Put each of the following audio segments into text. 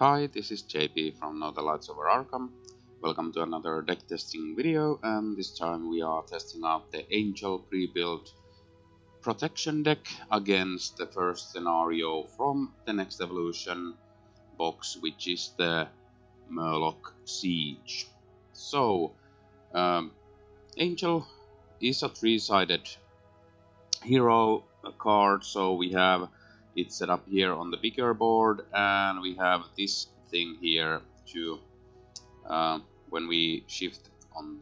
Hi, this is JP from Northern Lights Over Arkham. Welcome to another deck testing video, and this time we are testing out the Angel pre-built protection deck against the first scenario from the next evolution box, which is the Murlock Siege. So, Angel is a three-sided hero card, so we have it set up here on the bigger board, and we have this thing here to when we shift on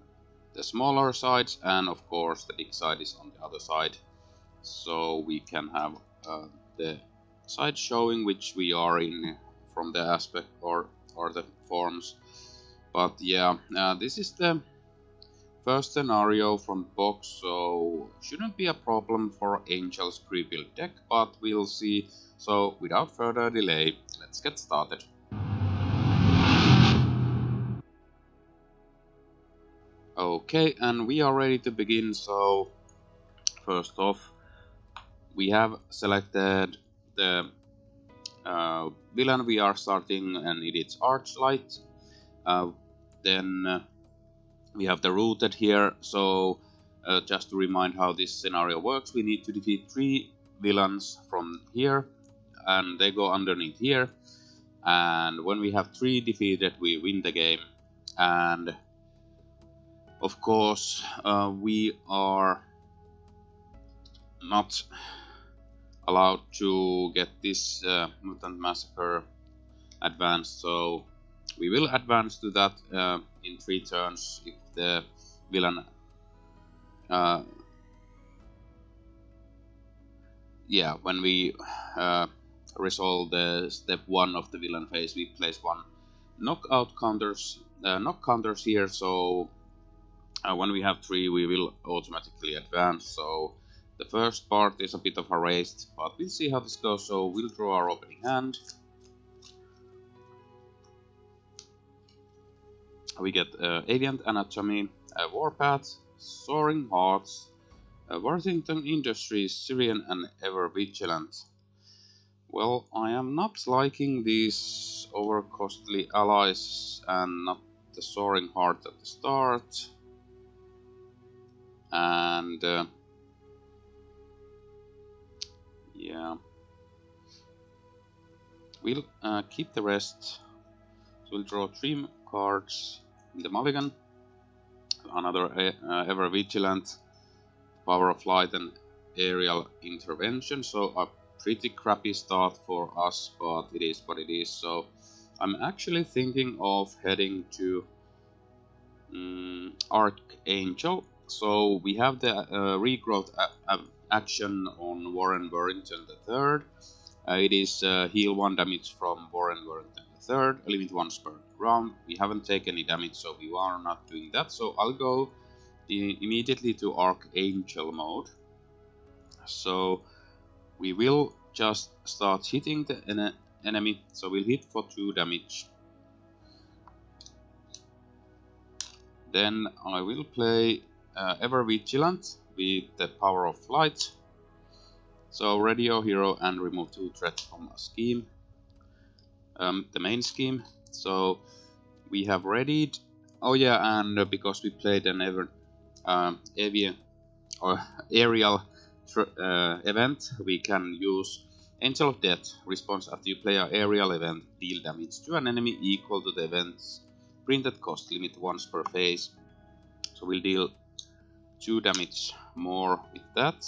the smaller sides, and of course the big side is on the other side, so we can have the side showing which we are in from the aspect or the forms. But yeah, this is the first scenario from box, so shouldn't be a problem for Angel's pre-built deck, but we'll see. So without further delay, let's get started. Okay, and we are ready to begin. So first off, we have selected the villain we are starting, and it is Arclight. Then we have the rooted here, so just to remind how this scenario works, we need to defeat 3 villains from here, and they go underneath here, and when we have 3 defeated, we win the game. And of course, we are not allowed to get this Mutant Massacre advanced, so we will advance to that in 3 turns if the villain when we resolve the step 1 of the villain phase, we place 1 knock counters here, so when we have 3 we will automatically advance. So the first part is a bit of a race, but we'll see how this goes. So we'll draw our opening hand. We get Avian Anatomy, Warpath, Soaring Hearts, Worthington Industries, Syrian, and Ever Vigilant. Well, I am not liking these overcostly allies, and not the Soaring Heart at the start. And we'll keep the rest. So we'll draw 3 cards. The mulligan, another Ever Vigilant, Power of Light, and Aerial Intervention. So a pretty crappy start for us, but it is what it is. So I'm actually thinking of heading to Archangel. So we have the regrowth action on Warren Worthington III. It is heal 1 damage from Warren Worthington III, limit 1 per round. We haven't taken any damage, so we are not doing that. So I'll go immediately to Archangel mode. So we will just start hitting the enemy. So we'll hit for 2 damage. Then I will play Ever Vigilant with the Power of Light. So radio hero and remove 2 threats from a scheme. The main scheme. So we have readied. Oh yeah, and because we played an aerial event, we can use Angel of Death. Response: after you play an aerial event, deal damage to an enemy equal to the event's printed cost, limit 1 per phase. So we'll deal 2 damage more with that.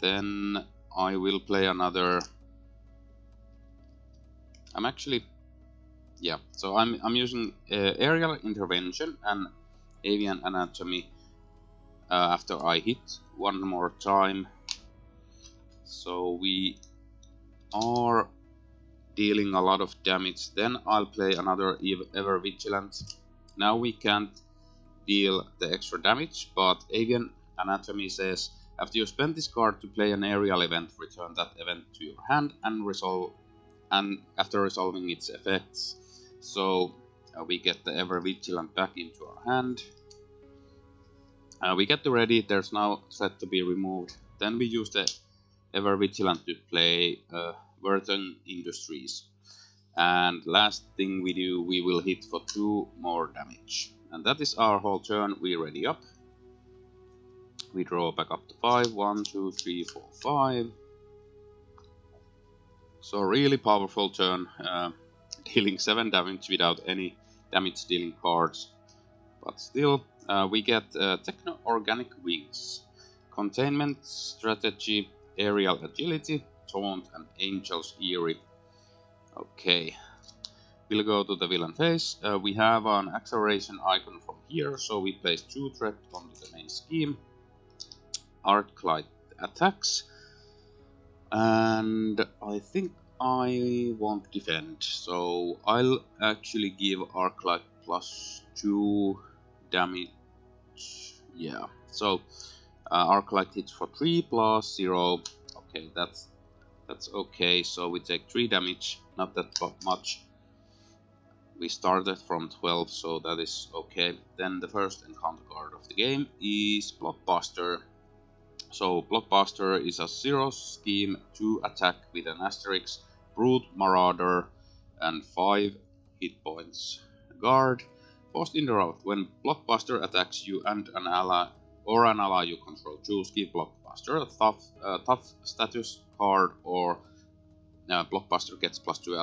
Then I will play another. I'm using Aerial Intervention and Avian Anatomy after I hit 1 more time. So we are dealing a lot of damage. Then I'll play another Ever Vigilant. Now we can't deal the extra damage, but Avian Anatomy says after you spend this card to play an aerial event, return that event to your hand and resolve. And after resolving its effects, so we get the Ever Vigilant back into our hand. We get to ready, there's now set to be removed. Then we use the Ever Vigilant to play Worthington Industries. And last thing we do, we will hit for 2 more damage. And that is our whole turn. We ready up. We draw back up to 5. 1, 2, 3, 4, 5. So really powerful turn, dealing 7 damage without any damage dealing cards. But still, we get Techno Organic Wings, Containment Strategy, Aerial Agility, Taunt and Angel's Eerie. Okay, we'll go to the villain phase. We have an acceleration icon from here, so we place 2 threat onto the main scheme. Arclight attacks, and I think I won't defend, so I'll actually give Arclight plus 2 damage. Yeah, so Arclight hits for 3 plus 0. Okay, that's okay, so we take 3 damage, not that much. We started from 12, so that is okay. Then the first encounter card of the game is Blockbuster. So Blockbuster is a 0 scheme, 2 attack with an asterisk, brute marauder and 5 hit points. Guard, post in the route. When Blockbuster attacks you and an ally or an ally you control, choose key Blockbuster, tough status card, or Blockbuster gets plus 2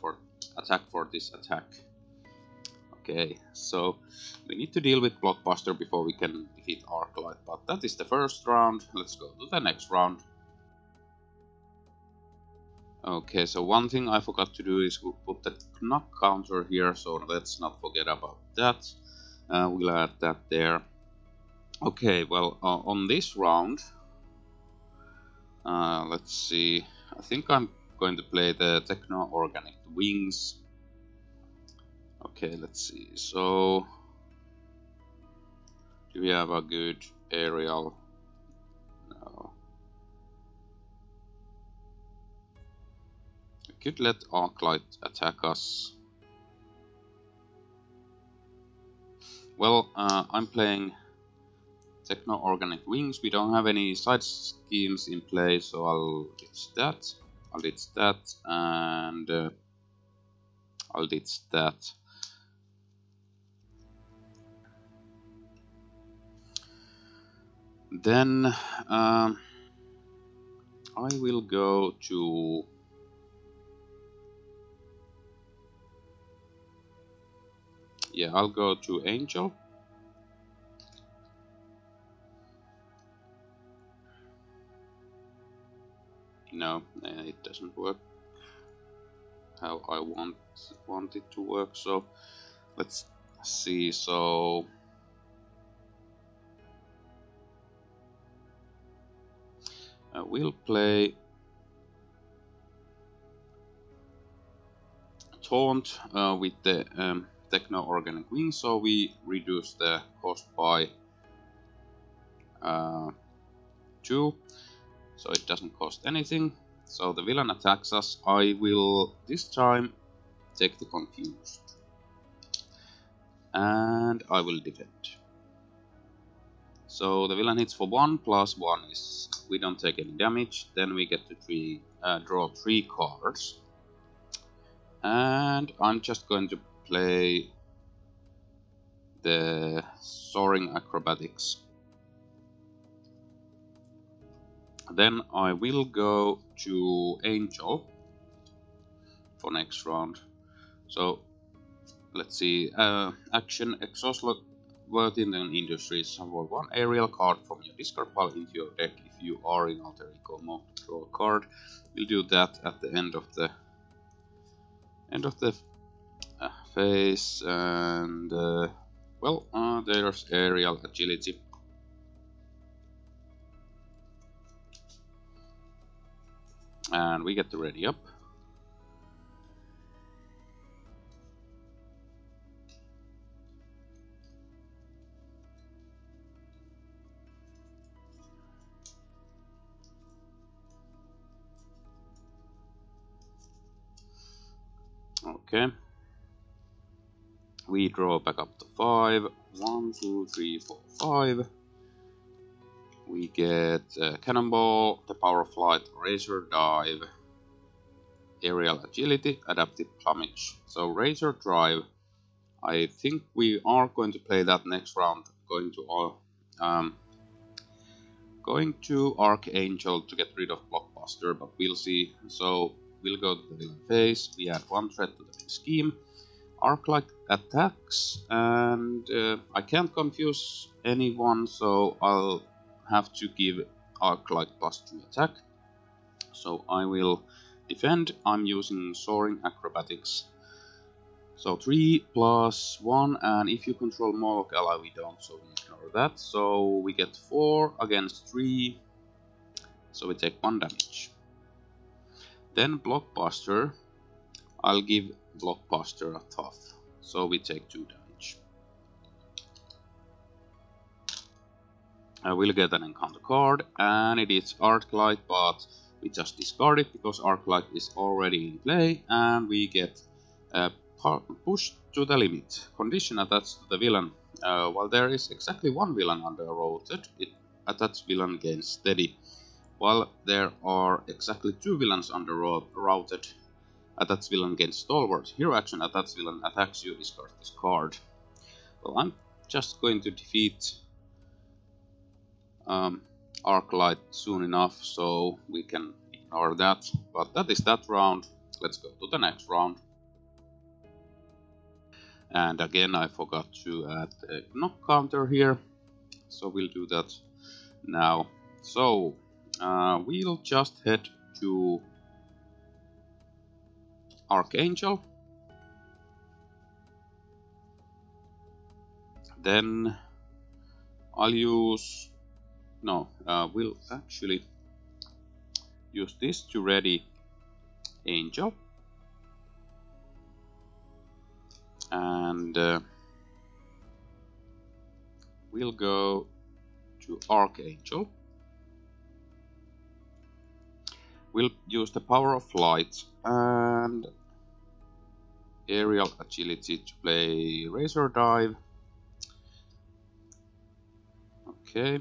for attack for this attack. Okay, so we need to deal with Blockbuster before we can defeat Arclight, but that is the first round. Let's go to the next round. Okay, so one thing I forgot to do is we'll put the knock counter here, so let's not forget about that. We'll add that there. Okay, well, on this round, let's see, I think I'm going to play the Techno Organic Wings. Okay, let's see, so do we have a good aerial? No. We could let Arclight attack us. Well, I'm playing Techno Organic Wings. We don't have any side schemes in play, so I'll ditch that, I'll ditch that, and I'll ditch that. Then I will go to I'll go to Angel. No, it doesn't work how I want it to work, so let's see. So I will play Taunt with the Techno Organic Wing, so we reduce the cost by 2, so it doesn't cost anything. So the villain attacks us. I will this time take the Confused, and I will defend. So the villain hits for 1 plus 1 is we don't take any damage. Then we get to draw 3 cards, and I'm just going to play the Soaring Acrobatics. Then I will go to Angel for next round. So let's see, action Exoskeleton, Worthington Industries, for 1 aerial card from your discard pile into your deck. If you are in alter ego mode, draw a card. We'll do that at the end of the phase, and there's Aerial Agility. And we get to ready up. Okay. We draw back up to 5. 1, 2, 3, 4, 5. We get Cannonball, the Power of Flight, Razor Dive, Aerial Agility, Adaptive Plumage. So Razor Dive, I think we are going to play that next round, going to Archangel to get rid of Blockbuster, but we'll see. So we'll go to the villain phase, we add one threat to the scheme. Arclight attacks, and I can't confuse anyone, so I'll have to give Arclight +2 attack. So I will defend, I'm using Soaring Acrobatics. So 3 + 1, and if you control Murloc ally, we don't, so we ignore that. So we get 4 against 3, so we take 1 damage. Then Blockbuster, I'll give Blockbuster a tough, so we take 2 damage. I will get an encounter card, and it is Arclight, but we just discard it because Arclight is already in play, and we get pushed to the limit. Condition attached to the villain. While there is exactly 1 villain under a rotate, it attached villain gains steady. While there are exactly 2 villains under routed, attached villain gains stalwart. Hero action, attached villain attacks you, discard this card. Well, I'm just going to defeat Arclight soon enough, so we can ignore that. But that is that round. Let's go to the next round. And again, I forgot to add a knock counter here, so we'll do that now. So we'll just head to Archangel. Then I'll use... no, we'll actually use this to ready Angel. And we'll go to Archangel. We'll use the power of Flight and Aerial Agility to play Razor Dive. Okay.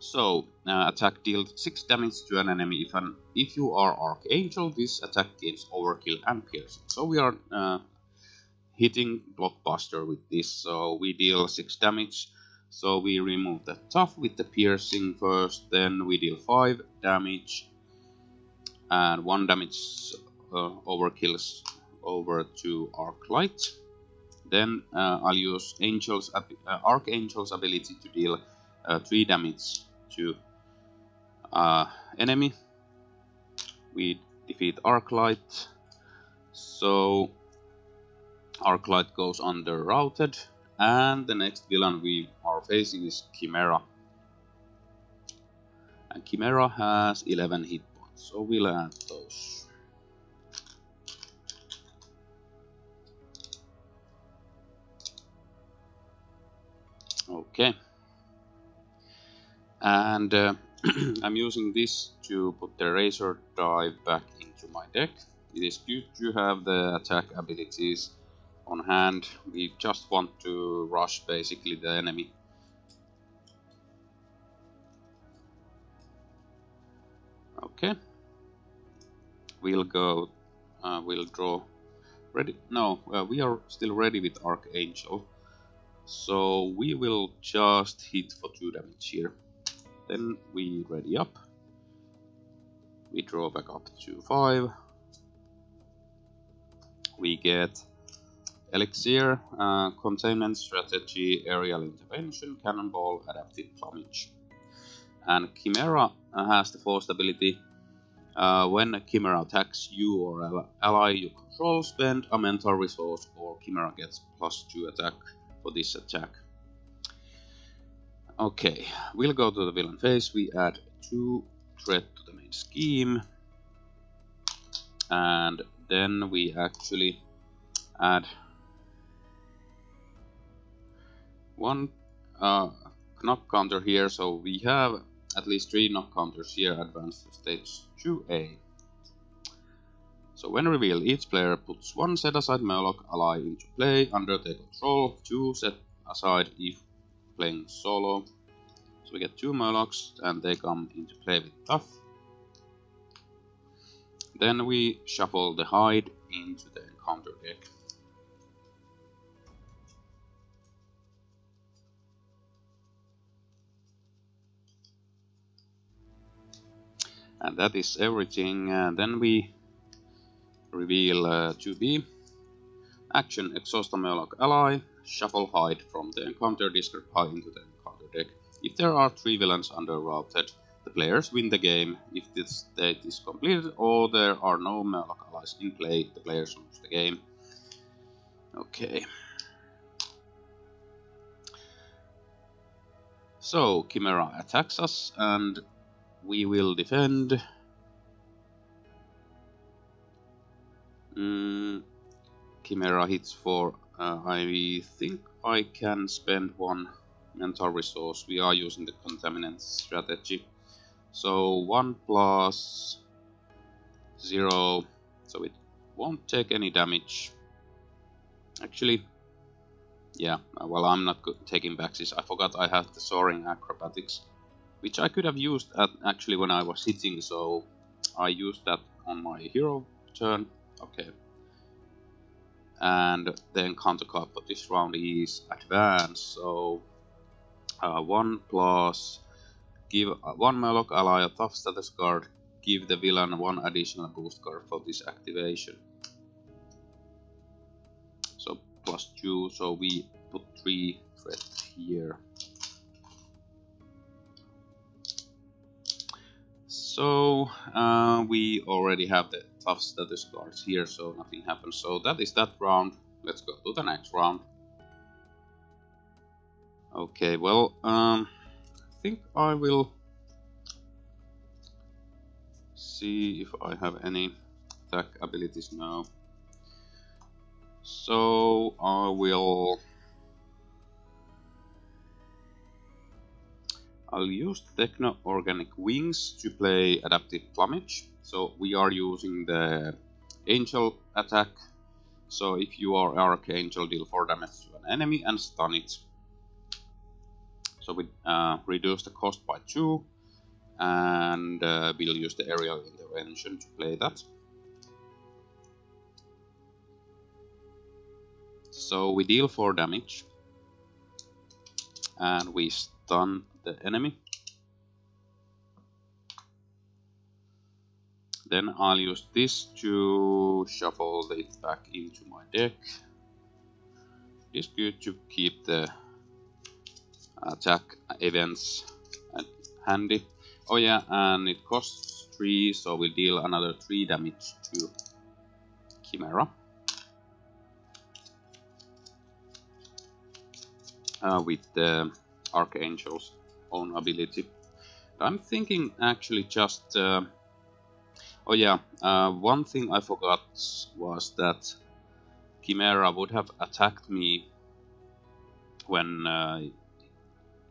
So, attack deals 6 damage to an enemy. If you are Archangel, this attack gains overkill and piercing. So we are hitting Blockbuster with this, so we deal 6 damage. So we remove the tough with the piercing first, then we deal 5 damage. And 1 damage overkills over to Arclight. Then I'll use Archangel's ability to deal 3 damage to enemy. We defeat Arclight, so Arclight goes under routed, and the next villain we are facing is Chimera, and Chimera has 11 hit points, so we'll add those. Okay, and I'm using this to put the Razor Dive back into my deck. It is good to have the attack abilities on hand. We just want to rush basically the enemy. Okay. We'll go... we'll draw... ready? No, we are still ready with Archangel. So we will just hit for 2 damage here. Then we ready up. We draw back up to 5. We get Elixir, Containment Strategy, Aerial Intervention, Cannonball, Adaptive Plumage. And Chimera has the forced ability. When a Chimera attacks you or ally you control, spend a mental resource, or Chimera gets +2 attack for this attack. Okay, we'll go to the villain phase, we add 2 threat to the main scheme, and then we actually add 1 knock counter here, so we have at least 3 knock counters here, advanced to stage 2A. So when revealed, each player puts 1 set-aside Murloc ally into play under their control, 2 set-aside if playing solo, So we get two Murlocs and they come into play with Tough. Then we shuffle the Hide into the Encounter deck. And that is everything. Then we reveal 2B. Action: exhaust a Murloc ally, shuffle Hide from the Encounter discard pile into the Encounter deck. If there are 3 villains under routed, the players win the game. If this state is completed or there are no Murloc allies in play, the players lose the game. Okay. So, Chimera attacks us and we will defend. Chimera hits for, I think I can spend one mental resource. We are using the Containment Strategy. So 1 + 0, so it won't take any damage. Actually, yeah, well, I'm not taking backsies. I forgot I have the Soaring Acrobatics, which I could have used at actually when I was hitting, so I used that on my hero turn. Okay. And the encounter card for this round is Advance, so 1 + give 1 Murloc ally a Tough status card, give the villain 1 additional boost card for this activation. So +2, so we put 3 threat here. So we already have the Tough status cards here, so nothing happens. So that is that round. Let's go to the next round. Okay, well, I think I will see if I have any attack abilities now. So I will... I'll use Techno Organic Wings to play Adaptive Plumage. So we are using the Angel attack. So if you are Archangel, deal 4 damage to an enemy and stun it. So we reduce the cost by 2, and we'll use the Aerial Intervention to play that. So we deal 4 damage, and we stun the enemy. Then I'll use this to shuffle it back into my deck. It's good to keep the attack events handy. Oh yeah, and it costs 3, so we'll deal another 3 damage to Chimera. With the Archangel's own ability. I'm thinking actually just... oh yeah, one thing I forgot was that Chimera would have attacked me when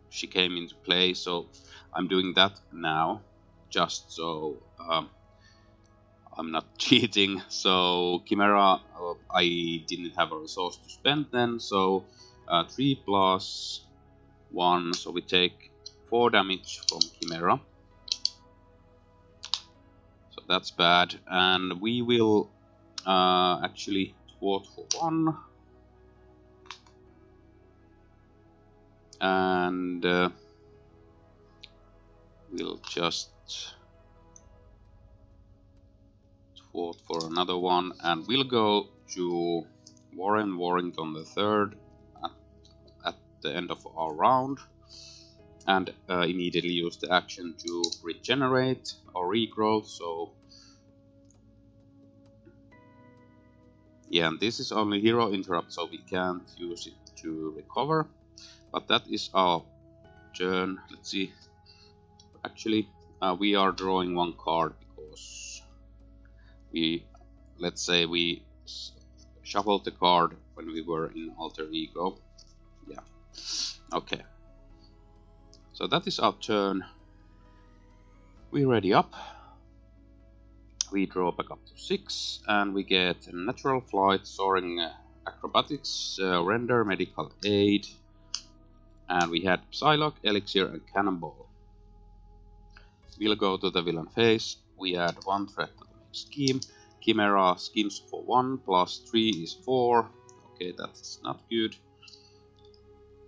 she came into play, so I'm doing that now, just so I'm not cheating. So Chimera, I didn't have a resource to spend then, so 3 + 1, so we take 4 damage from Chimera. So that's bad, and we will actually thwart for 1. And we'll just thwart for another 1, and we'll go to Warren Worthington III at the end of our round, and immediately use the action to regenerate or regrowth. So yeah, and this is only hero interrupt, so we can't use it to recover. But that is our turn. Let's see. Actually, we are drawing 1 card because we, let's say, we shuffled the card when we were in Alter Ego. Yeah. Okay. So that is our turn. We ready up. We draw back up to 6, and we get Natural Flight, Soaring Acrobatics, Render Medical Aid. And we had Psylocke, Elixir and Cannonball. We'll go to the villain phase. We add one threat to the main scheme. Chimera skins for 1, plus 3 is 4. Okay, that's not good.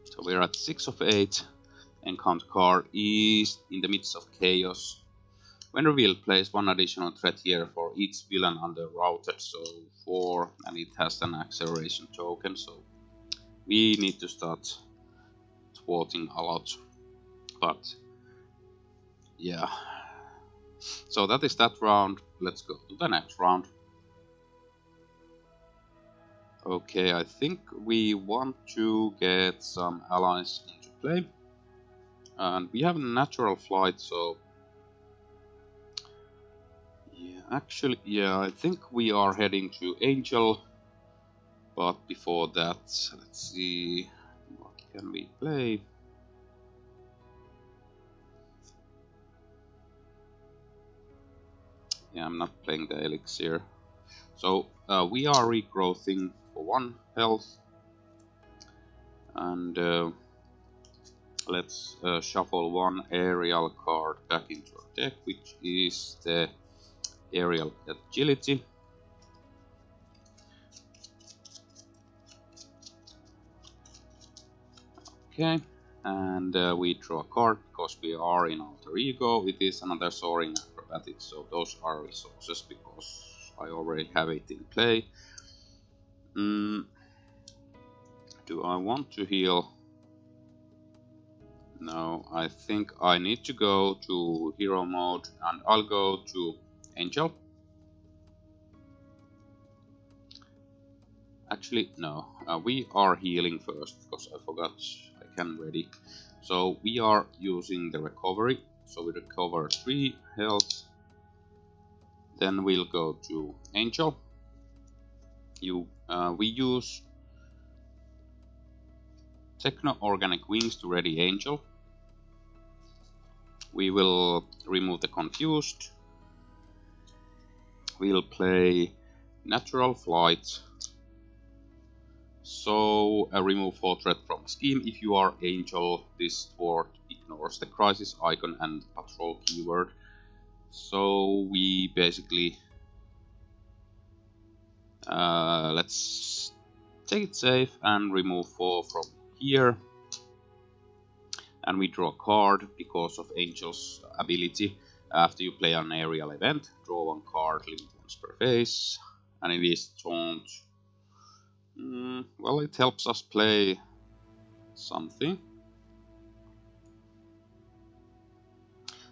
So we're at 6 of 8. Encounter card is in the midst of chaos. When revealed, place one additional threat here for each villain under routed, so 4, and it has an acceleration token, so we need to start thwarting a lot. But yeah, so that is that round. Let's go to the next round. Okay, I think we want to get some allies into play. And we have Natural Flight, so yeah, actually, yeah, I think we are heading to Angel. But before that, let's see, what can we play? Yeah, I'm not playing the Elixir. So, we are regrowing for 1 health. And let's shuffle one aerial card back into our deck, which is the Aerial Agility. Okay, and we draw a card because we are in Alter Ego. It is another Soaring Acrobatics, so those are resources because I already have it in play. Do I want to heal? No, I think I need to go to hero mode, and I'll go to Angel. Actually, no, we are healing first, because I forgot I can ready. So we are using the recovery, so we recover 3 health. Then we'll go to Angel. We use Techno Organic Wings to ready Angel. We will remove the Confused. We'll play Natural Flight. So, remove 4 threat from scheme. If you are Angel, this thwart ignores the crisis icon and patrol keyword. So, we basically... let's take it safe and remove 4 from here. And we draw a card because of Angel's ability. After you play an aerial event, draw 1 card, limit once per phase. And it is taunt. Well, it helps us play something.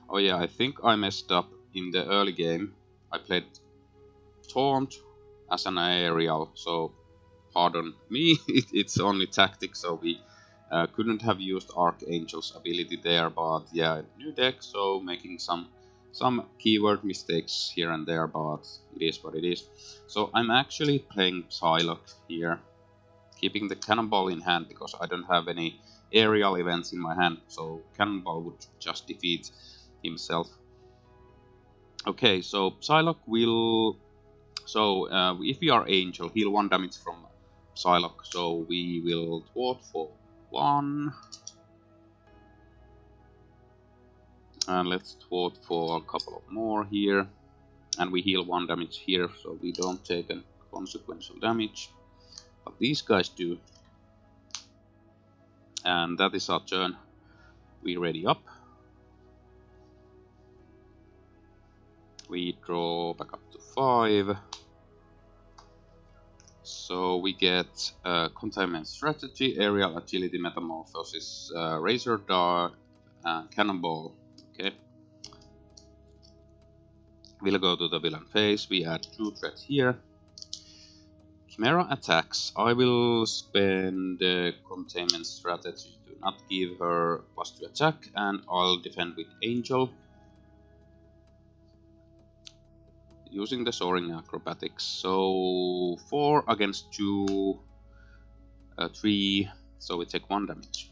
Oh yeah, I think I messed up in the early game. I played Taunt as an aerial, so pardon me, it's only tactic, so we couldn't have used Archangel's ability there, but yeah, new deck, so making some keyword mistakes here and there, but it is what it is. So I'm actually playing Psylocke here, keeping the Cannonball in hand because I don't have any aerial events in my hand, so Cannonball would just defeat himself. Okay, so Psylocke will... So, if we are Angel, heal 1 damage from Psylocke, so we will thwart for 1. And let's thwart for a couple of more here. And we heal 1 damage here, so we don't take a consequential damage. But these guys do. And that is our turn. We ready up. We draw back up to 5. So we get Containment Strategy, Aerial Agility, Metamorphosis, Razor Dive, and Cannonball. Okay. We'll go to the villain phase. We add 2 threats here. Chimera attacks. I will spend the Containment Strategy to not give her +2 attack, and I'll defend with Angel using the Soaring Acrobatics. So 4 against 2, 3, so we take 1 damage.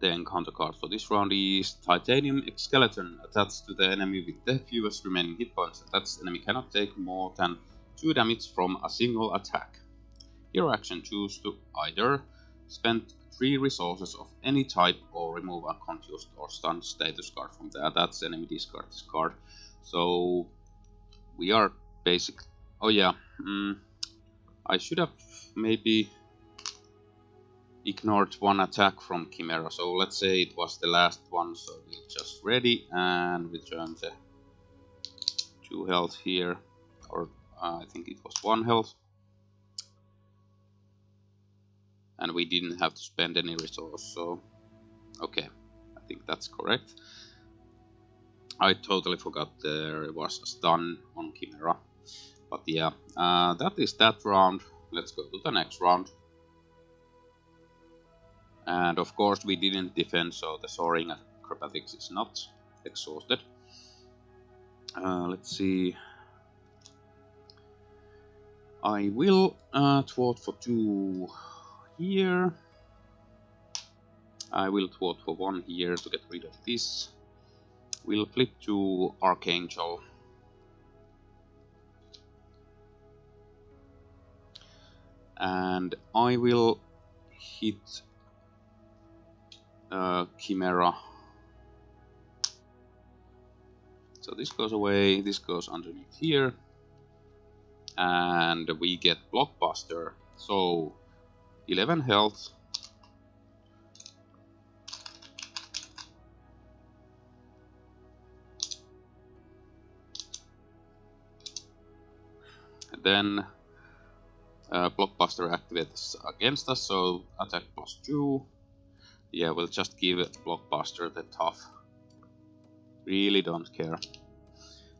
The encounter card for this round is Titanium Exoskeleton. Attached to the enemy with the fewest remaining hit points. Attached enemy cannot take more than 2 damage from a single attack. Hero action, choose to either Spend 3 resources of any type or remove a confused or stunned status card from the attacks enemy discard this card. So we are basic. Oh yeah, I should have maybe ignored one attack from Chimera. So let's say it was the last one, so we'll just ready and return the 2 health here, or I think it was 1 health. And we didn't have to spend any resource, so okay, I think that's correct. I totally forgot there was a stun on Chimera, but yeah, that is that round. Let's go to the next round. And of course we didn't defend, so the Soaring Acrobatics is not exhausted. Let's see. I will thwart for 2 here. I will thwart for 1 here to get rid of this. We'll flip to Archangel. And I will hit Chimera. So this goes away, this goes underneath here. And we get Blockbuster. So 11 health. And then Blockbuster activates against us, so attack +2. Yeah, we'll just give Blockbuster the tough. Really don't care.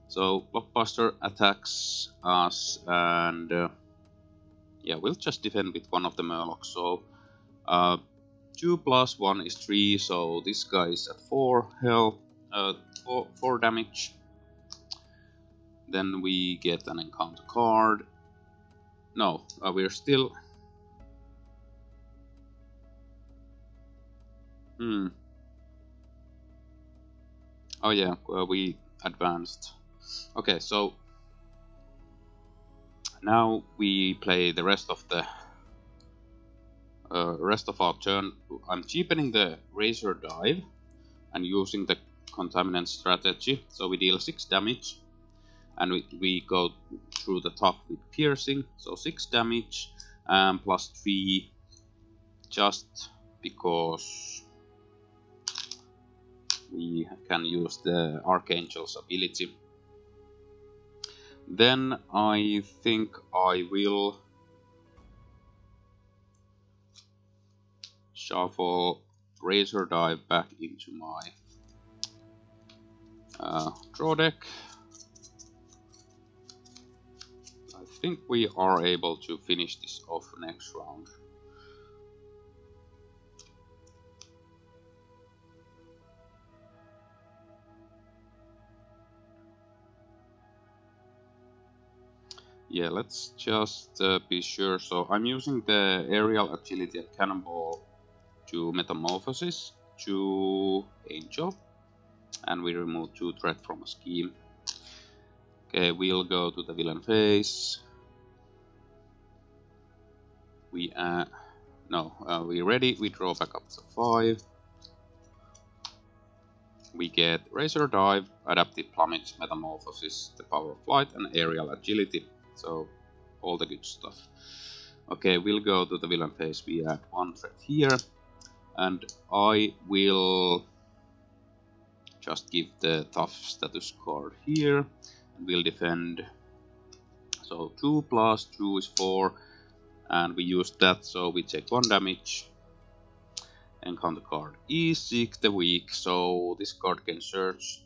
So Blockbuster attacks us, and yeah, we'll just defend with 1 of the Murlocs. So 2 + 1 is 3. So this guy is at 4 health, 4 damage. Then we get an encounter card. No, we're still. Oh yeah, we advanced. Okay, so now we play the rest of our turn. I'm cheapening the Razor Dive and using the Containment Strategy. So we deal 6 damage, and we go through the top with piercing. So 6 damage and +3, just because we can use the Archangel's ability. Then I think I will shuffle Razor Dive back into my draw deck. I think we are able to finish this off next round. Yeah, let's just be sure. So I'm using the Aerial Agility and Cannonball to Metamorphosis to Angel, and we remove 2 threat from a scheme. Okay, we'll go to the villain phase. We're ready. We draw back up to 5. We get Razor Dive, Adaptive Plumage, Metamorphosis, the Power of Flight, and Aerial Agility. So, all the good stuff. Okay, we'll go to the villain phase. We add 1 threat here. And I will just give the tough status card here. And we'll defend. So, 2 + 2 is 4. And we use that, so we take 1 damage. Encounter card is Seek the Weak. So, this card can search.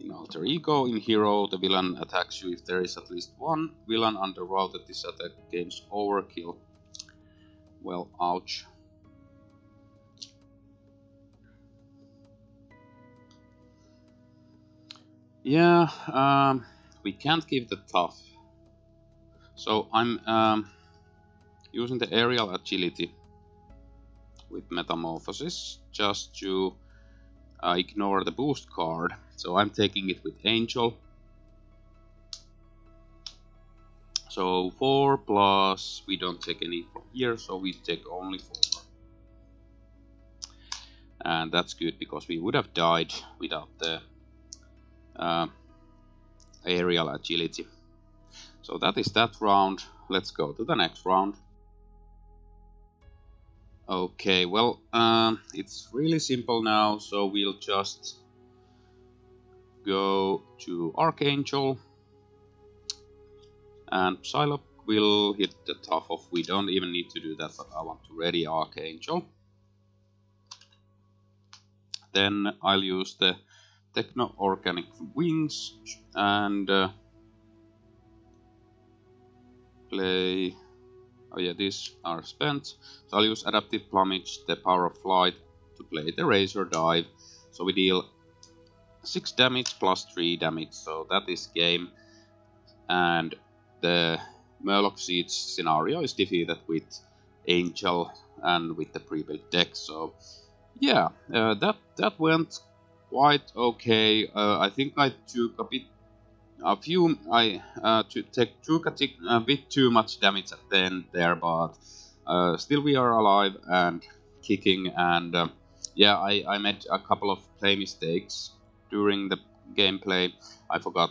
In Alter Ego, in Hero, the villain attacks you if there is at least 1 villain under route that this attack gains overkill. Well, ouch. Yeah, we can't give the tough. So I'm using the Aerial Agility with Metamorphosis just to ignore the boost card. So I'm taking it with Angel. So 4 plus, we don't take any from here, so we take only 4. And that's good, because we would have died without the aerial agility. So that is that round. Let's go to the next round. Okay, well, it's really simple now, so we'll just go to Archangel. And Psylocke will hit the tough off. We don't even need to do that, but I want to ready Archangel. Then I'll use the Techno Organic Wings and play... Oh yeah, these are spent. So I'll use Adaptive Plumage, the Power of Flight, to play the Razor Dive. So we deal 6 damage plus 3 damage, so that is game. And the Murloc Siege scenario is defeated with Angel and with the pre-built deck, so... Yeah, that went quite okay. I think I took a bit too much damage at the end there, but still we are alive and kicking. And yeah, I made a couple of play mistakes during the gameplay. I forgot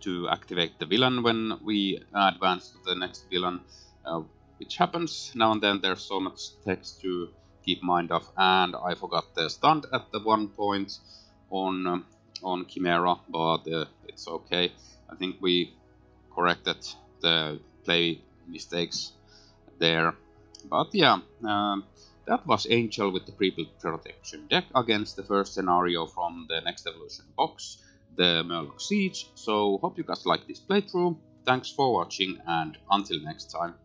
to activate the villain when we advanced to the next villain, which happens now and then. There's so much text to keep mind of, and I forgot the stunt at the one point on Chimera, but it's okay. I think we corrected the play mistakes there. But yeah, that was Angel with the pre-built protection deck against the first scenario from the next evolution box, the Murloc Siege. So hope you guys like this playthrough. Thanks for watching, and until next time.